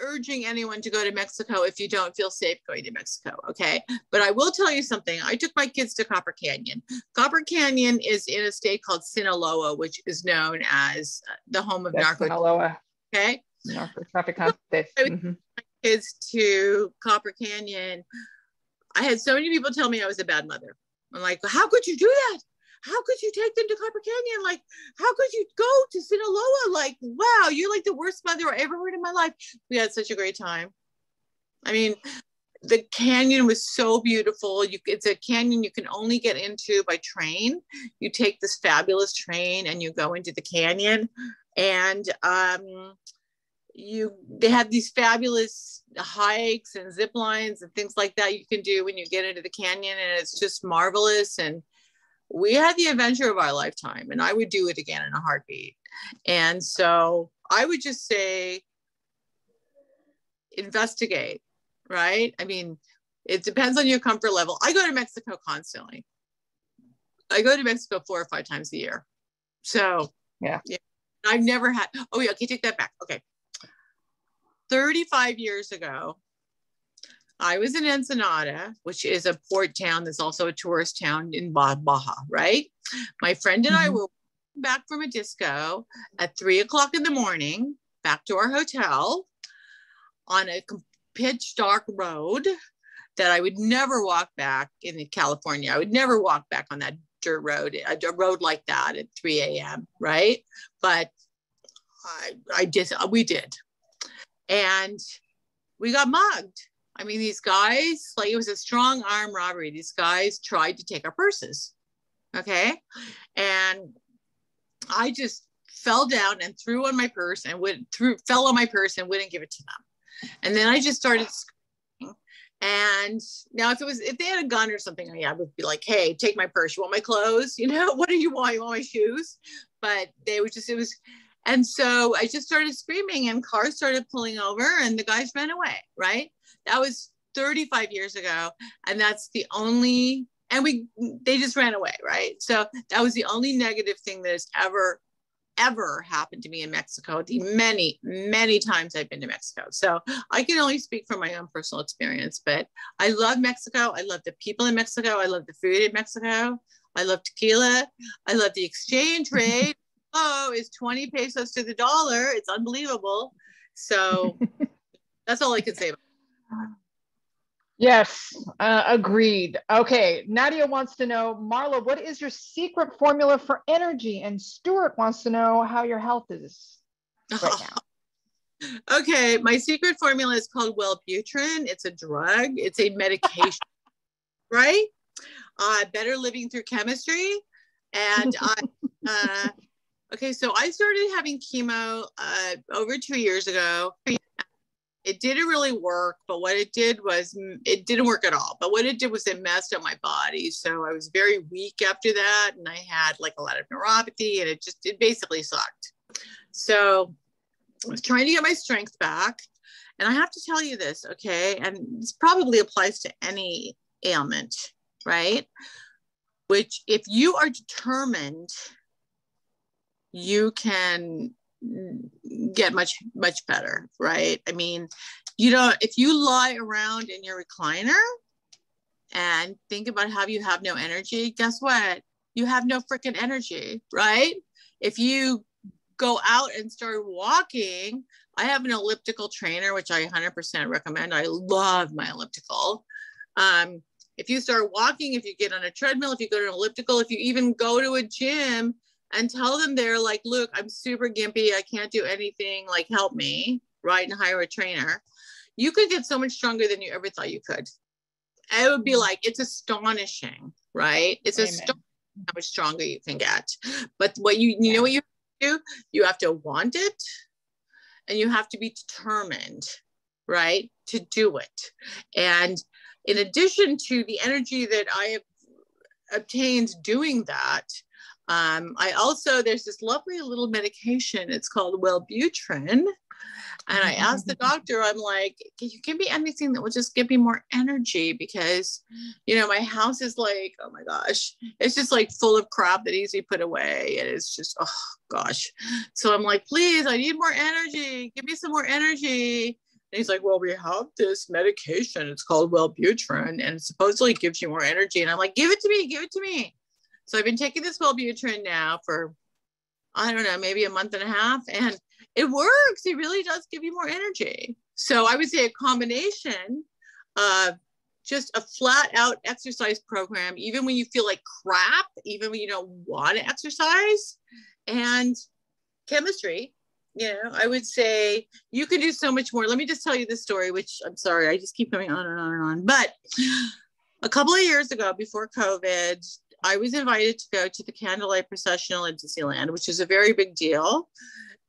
urging anyone to go to Mexico if you don't feel safe going to Mexico, okay? But I will tell you something. I took my kids to Copper Canyon. Copper Canyon is in a state called Sinaloa, which is known as the home of Sinaloa. Okay? Narco-traffic. I took my kids to Copper Canyon. I had so many people tell me I was a bad mother. I'm like, how could you do that? How could you take them to Copper Canyon? Like, how could you go to Sinaloa? Like, wow, you're like the worst mother I ever heard in my life. We had such a great time. I mean, the canyon was so beautiful. It's a canyon you can only get into by train. You take this fabulous train and you go into the canyon. And they have these fabulous hikes and zip lines and things like that you can do when you get into the canyon. And it's just marvelous. And we had the adventure of our lifetime, and I would do it again in a heartbeat. And so I would just say, investigate, right? I mean, it depends on your comfort level. I go to Mexico constantly. I go to Mexico 4 or 5 times a year. So yeah. I've never had, oh yeah, okay, take that back. Okay, 35 years ago, I was in Ensenada, which is a port town that's also a tourist town in Baja, right? My friend and I were back from a disco at 3 o'clock in the morning, back to our hotel on a pitch dark road that I would never walk back in California. I would never walk back on that dirt road, a road like that at 3 a.m., right? But we did. And we got mugged. I mean, these guys, like, it was a strong arm robbery. These guys tried to take our purses, okay? And I just fell down and threw on my purse and fell on my purse and wouldn't give it to them. And then I just started screaming. And now if they had a gun or something, I would be like, hey, take my purse. You want my clothes? You know, what do you want? You want my shoes? But they were just, and so I just started screaming and cars started pulling over and the guys ran away, right? That was 35 years ago. And that's the only, and they just ran away, right? So that was the only negative thing that has ever happened to me in Mexico, the many, many times I've been to Mexico. So I can only speak from my own personal experience, but I love Mexico. I love the people in Mexico. I love the food in Mexico. I love tequila. I love the exchange rate. Oh, it's 20 pesos to the dollar. It's unbelievable. So that's all I can say about it. Yes, agreed. Okay, Nadia wants to know, Marla, what is your secret formula for energy? And Stuart wants to know how your health is right now. Okay, my secret formula is called Wellbutrin. It's a drug, it's a medication, right? Better living through chemistry. And okay, so I started having chemo over 2 years ago. It didn't really work, but what it did was, it didn't work at all. But what it did was it messed up my body. So I was very weak after that. And I had like a lot of neuropathy and it basically sucked. So I was trying to get my strength back. And I have to tell you this, okay? And this probably applies to any ailment, right? Which if you are determined, you can get much better, right? I mean, you know, if you lie around in your recliner and think about how you have no energy, guess what? You have no freaking energy, right? If you go out and start walking, I have an elliptical trainer, which I 100% recommend. I love my elliptical. If you start walking, if you get on a treadmill, if you go to an elliptical, if you even go to a gym, and tell them they're like, look, I'm super gimpy. I can't do anything. Like, help me, right? And hire a trainer. You could get so much stronger than you ever thought you could. It would be like, it's astonishing, right? It's astonishing how much stronger you can get. But what you know what you have to do? You have to want it and you have to be determined, right? To do it. And in addition to the energy that I have obtained doing that, there's this lovely little medication, it's called Wellbutrin. And I asked the doctor, I'm like, can you give me anything that will just give me more energy? Because, you know, my house is like, oh my gosh, it's just like full of crap that easily put away. And it's just, oh gosh. So I'm like, please, I need more energy. Give me some more energy. And he's like, well, we have this medication, it's called Wellbutrin, and it supposedly gives you more energy. And I'm like, give it to me. So I've been taking this Wellbutrin now for, I don't know, maybe a month and a half, and it works. It really does give you more energy. So I would say a combination of just a flat out exercise program, even when you feel like crap, even when you don't want to exercise, and chemistry. You know, I would say you can do so much more. Let me just tell you this story, which I'm sorry, I just keep going on and on and on. But a couple of years ago before COVID, I was invited to go to the Candlelight Processional in Disneyland, which is a very big deal.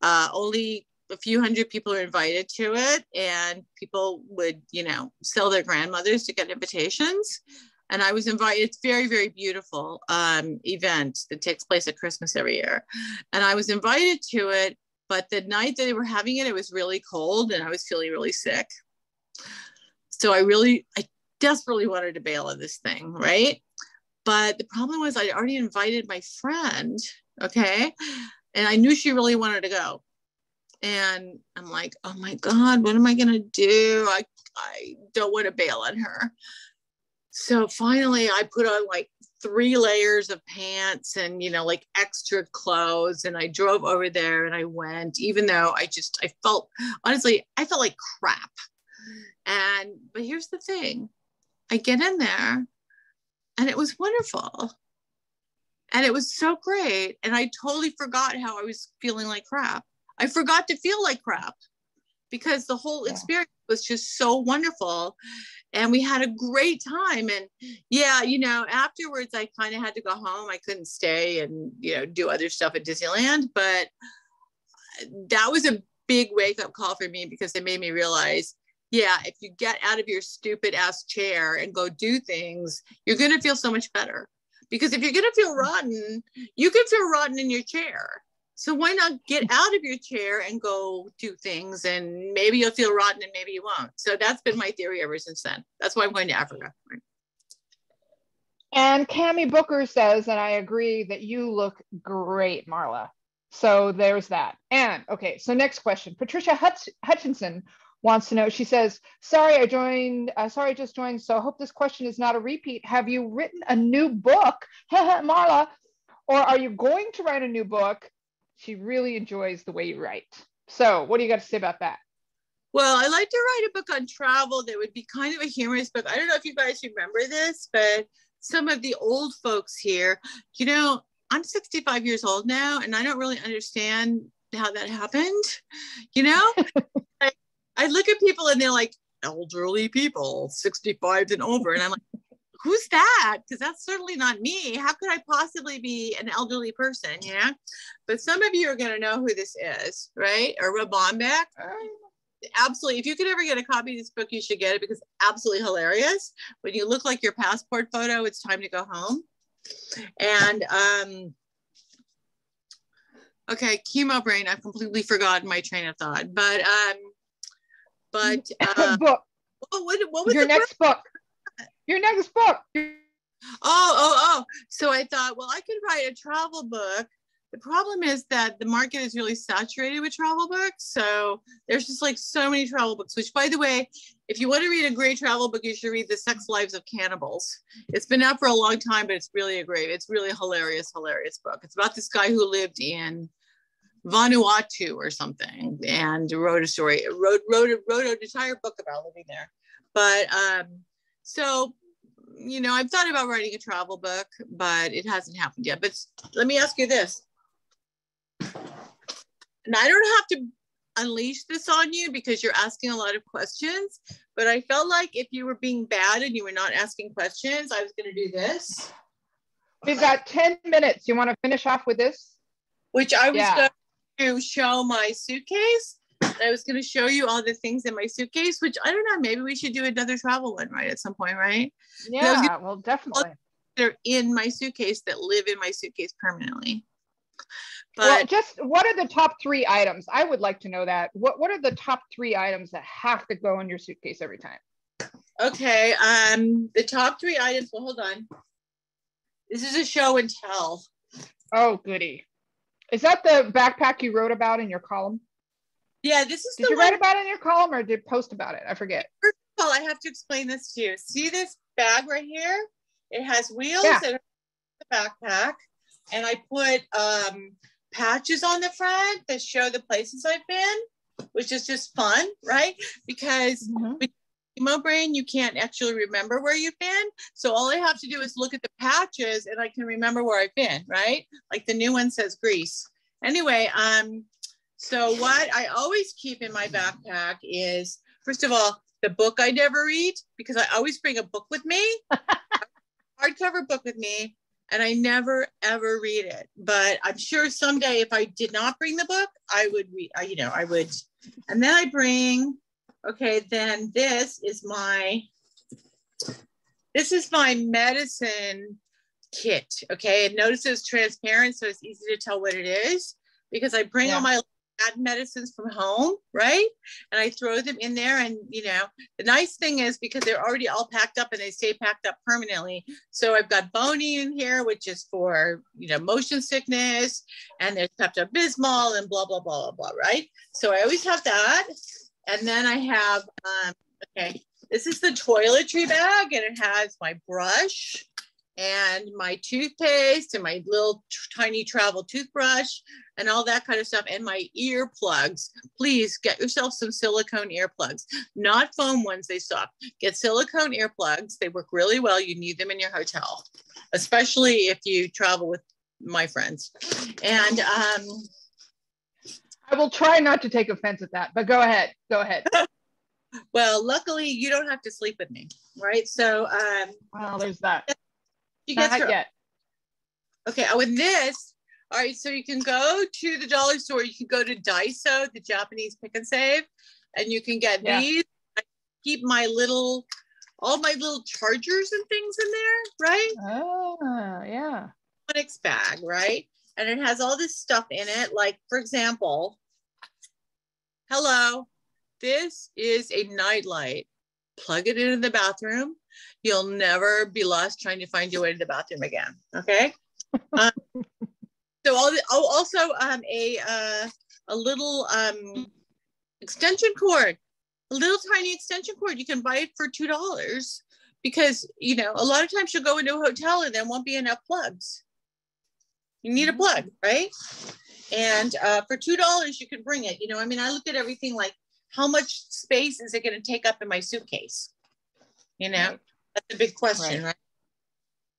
Only a few hundred people are invited to it, and people would, you know, sell their grandmothers to get invitations. And I was invited. It's very, very beautiful event that takes place at Christmas every year. And I was invited to it, but the night that they were having it, it was really cold and I was feeling really sick. So I desperately wanted to bail on this thing, right? But the problem was I already invited my friend, okay? And I knew she really wanted to go. And I'm like, oh my God, what am I gonna do? I don't want to bail on her. So finally I put on like 3 layers of pants and, you know, like extra clothes. And I drove over there and I went, even though I felt, honestly, I felt like crap. But here's the thing, I get in there and it was wonderful. And it was so great. And I totally forgot how I was feeling like crap. I forgot to feel like crap because the whole experience was just so wonderful. And we had a great time. And yeah, you know, afterwards I kind of had to go home. I couldn't stay and, you know, do other stuff at Disneyland. But that was a big wake up call for me because it made me realize, yeah, if you get out of your stupid ass chair and go do things, you're going to feel so much better. Because if you're going to feel rotten, you can feel rotten in your chair. So why not get out of your chair and go do things, and maybe you'll feel rotten and maybe you won't. So that's been my theory ever since then. That's why I'm going to Africa. And Cammie Booker says, and I agree, that you look great, Marla. So there's that. And okay, so next question. Patricia Hutchinson wants to know, she says, sorry, I just joined. So I hope this question is not a repeat. Have you written a new book, Marla, or are you going to write a new book? She really enjoys the way you write. So what do you got to say about that? Well, I like to write a book on travel that would be kind of a humorous book. I don't know if you guys remember this, but some of the old folks here, you know, I'm 65 years old now, and I don't really understand how that happened. You know, I look at people and they're like, elderly people, 65 and over. And I'm like, who's that? Because that's certainly not me. How could I possibly be an elderly person? Yeah. But some of you are going to know who this is, right? Irma Bombeck. Absolutely. If you could ever get a copy of this book, you should get it because absolutely hilarious. When you look like your passport photo, it's time to go home. And, okay, chemo brain. I've completely forgotten my train of thought, book. What was your next book? Your next book. Oh. So I thought, well, I could write a travel book. The problem is that the market is really saturated with travel books. So there's just like so many travel books, which, by the way, if you want to read a great travel book, you should read The Sex Lives of Cannibals. It's been out for a long time, but it's really a hilarious book. It's about this guy who lived in Vanuatu or something and wrote a story, wrote an entire book about living there. But, so, you know, I've thought about writing a travel book, but it hasn't happened yet. But let me ask you this. And I don't have to unleash this on you because you're asking a lot of questions, but I felt like if you were being bad and you were not asking questions, I was going to do this. We've got 10 minutes. You want to finish off with this? Which I was going to show my suitcase. I was going to show you all the things in my suitcase, which I don't know, maybe we should do another travel one, right? At some point, right? Yeah, well, definitely. They're in my suitcase that live in my suitcase permanently. But well, just what are the top 3 items? I would like to know that. What are the top 3 items that have to go in your suitcase every time? Okay. The top 3 items, well, hold on. This is a show and tell. Oh, goody. Is that the backpack you wrote about in your column? Yeah, this is. Did you write about it in your column or did post about it? I forget. First of all, I have to explain this to you. See this bag right here? It has wheels and a backpack, and I put patches on the front that show the places I've been, which is just fun, right? Because with chemo brain, you can't actually remember where you've been. So all I have to do is look at the patches, and I can remember where I've been, right? Like the new one says Greece. Anyway, so what I always keep in my backpack is, first of all, the book I never read, because I always bring a book with me, hardcover book with me, and I never, ever read it. But I'm sure someday if I did not bring the book, I would read, you know, I would. And then I bring, okay, then this is my medicine kit, okay? And notice it's transparent, so it's easy to tell what it is, because I bring all my add medicines from home, right? And I throw them in there, and you know, the nice thing is because they're already all packed up and they stay packed up permanently. So I've got Boney in here, which is for, you know, motion sickness, and there's Pepto-Bismol and blah, blah, blah, blah, blah, right? So I always have that. And then I have, okay, this is the toiletry bag, and it has my brush and my toothpaste and my little tiny travel toothbrush and all that kind of stuff, and my earplugs. Please get yourself some silicone earplugs, not foam ones, they suck. Get silicone earplugs, they work really well. You need them in your hotel, especially if you travel with my friends. And I will try not to take offense at that, but go ahead, go ahead. Well, luckily you don't have to sleep with me, right? So well, there's that. Not yet. Okay, oh, and this, all right, so you can go to the dollar store, you can go to Daiso, the Japanese pick and save, and you can get these. I keep my little, all my little chargers and things in there, right? Oh, yeah. Next bag, right? And it has all this stuff in it, like, for example, hello, this is a nightlight. Plug it into the bathroom. You'll never be lost trying to find your way to the bathroom again. Okay. So all the, oh, also a little extension cord, a little tiny extension cord. You can buy it for $2 because, you know, a lot of times you'll go into a hotel and there won't be enough plugs. You need a plug, right? And for $2, you can bring it. You know, I mean, I look at everything like, how much space is it going to take up in my suitcase? You know, that's a big question, right?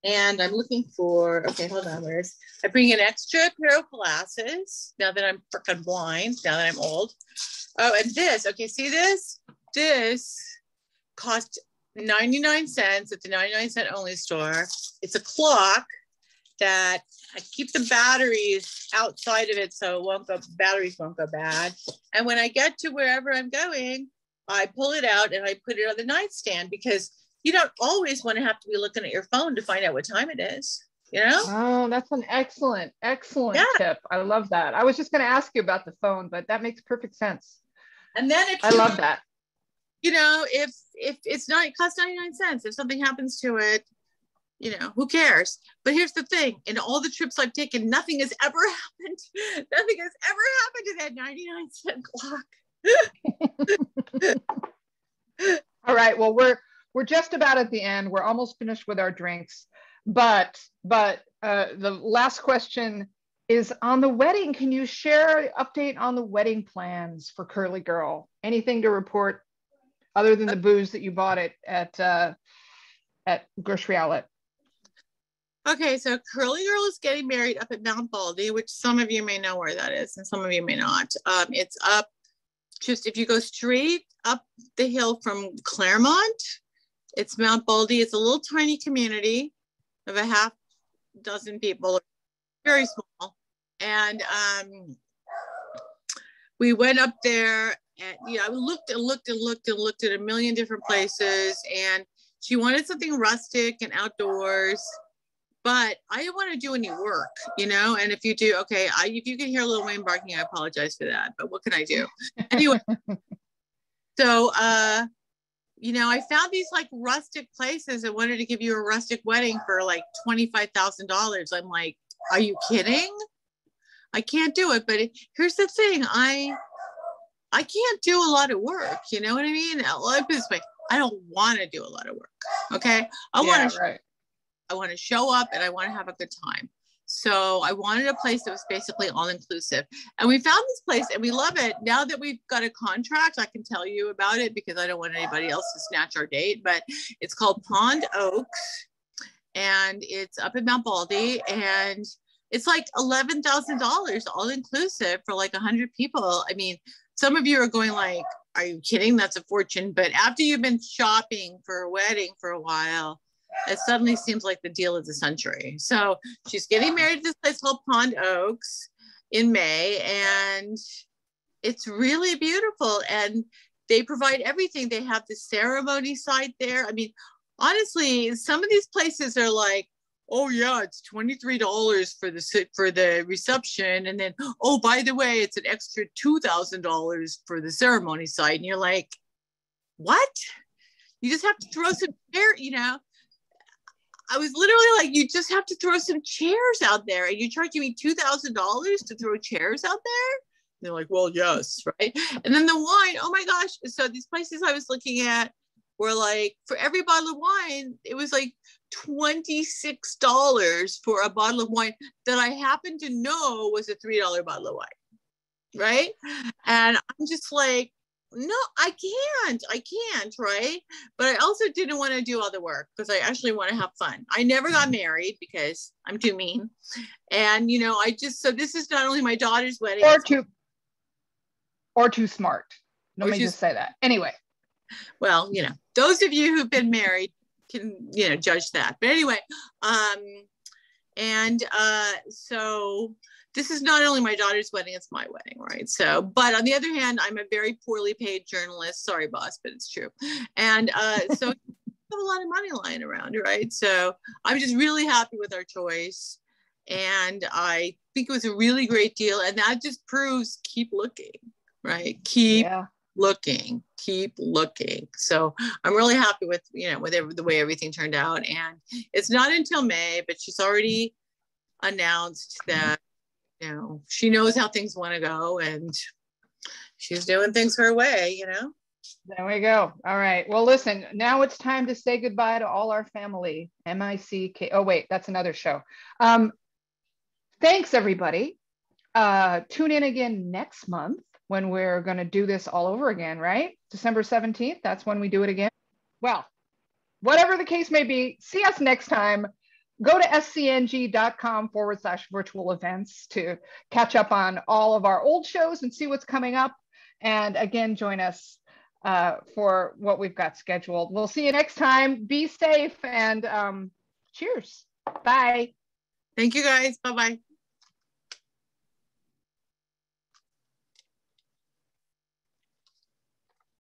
And I'm looking for, okay, hold on, where's, I bring an extra pair of glasses now that I'm freaking blind, now that I'm old. Oh, and this, okay, see this? This cost 99 cents at the 99-cent only store. It's a clock that I keep the batteries outside of it so it won't go, batteries won't go bad. And when I get to wherever I'm going, I pull it out and I put it on the nightstand because you don't always want to have to be looking at your phone to find out what time it is, you know? Oh, that's an excellent, excellent tip. I love that. I was just going to ask you about the phone, but that makes perfect sense. And then if I love that. You know, if it's not, it costs 99 cents. If something happens to it, you know, who cares? But here's the thing, in all the trips I've taken, nothing has ever happened. Nothing has ever happened to that 99-cent clock. All right, well, we're just about at the end. We're almost finished with our drinks. But the last question is on the wedding. Can you share an update on the wedding plans for Curly Girl? Anything to report other than the booze that you bought it at Grocery Outlet? Okay, so Curly Girl is getting married up at Mount Baldy, which some of you may know where that is and some of you may not. It's up, just if you go straight up the hill from Claremont, it's Mount Baldy. It's a little tiny community of a half dozen people, very small. And we went up there and, you know, I looked and looked and looked and looked at a million different places, and she wanted something rustic and outdoors. But I didn't want to do any work, you know? And if you do, okay, if you can hear Lil Wayne barking, I apologize for that, but what can I do? Anyway, so, you know, I found these like rustic places that wanted to give you a rustic wedding for like $25,000. I'm like, are you kidding? I can't do it. But here's the thing, I can't do a lot of work, you know what I mean? Life is like, I don't want to do a lot of work, okay? I want to. Right. I want to show up and I want to have a good time. So I wanted a place that was basically all inclusive. And we found this place and we love it. Now that we've got a contract, I can tell you about it because I don't want anybody else to snatch our date, but it's called Pond Oaks and it's up in Mount Baldy and it's like $11,000 all inclusive for like 100 people. I mean, some of you are going like, are you kidding? That's a fortune. But after you've been shopping for a wedding for a while, it suddenly seems like the deal of the century. So she's getting married at this place called Pond Oaks in May, and it's really beautiful. And they provide everything. They have the ceremony side there. I mean, honestly, some of these places are like, oh yeah, it's $23 for the reception, and then, oh, by the way, it's an extra $2,000 for the ceremony side. And you're like, what? You just have to throw some chair, you know. I was literally like, you just have to throw some chairs out there, and you're charging me $2,000 to throw chairs out there? And they're like, well, yes, right? And then the wine, oh my gosh. So these places I was looking at were like, for every bottle of wine, it was like $26 for a bottle of wine that I happened to know was a $3 bottle of wine, right? And I'm just like, no, I can't, right? But I also didn't want to do all the work because I actually want to have fun. I never got married because I'm too mean. And, you know, I just, so this is not only my daughter's wedding. Or too smart. Let me just say that. Anyway. Well, you know, those of you who've been married can, you know, judge that. But anyway, so this is not only my daughter's wedding, it's my wedding, right? So, but on the other hand, I'm a very poorly paid journalist. Sorry, boss, but it's true. And so I have a lot of money lying around, right? So I'm just really happy with our choice. And I think it was a really great deal. And that just proves keep looking, right? Keep looking. So I'm really happy with, you know, with the way everything turned out. And it's not until May, but she's already announced that, you know, she knows how things want to go and she's doing things her way, you know? There we go. All right. Well, listen, now it's time to say goodbye to all our family. M-I-C-K. Oh, wait, that's another show. Thanks, everybody. Tune in again next month when we're going to do this all over again, right? December 17th. That's when we do it again. Well, whatever the case may be, see us next time. Go to scng.com/virtual events to catch up on all of our old shows and see what's coming up. And again, join us for what we've got scheduled. We'll see you next time. Be safe and cheers. Bye. Thank you guys. Bye-bye.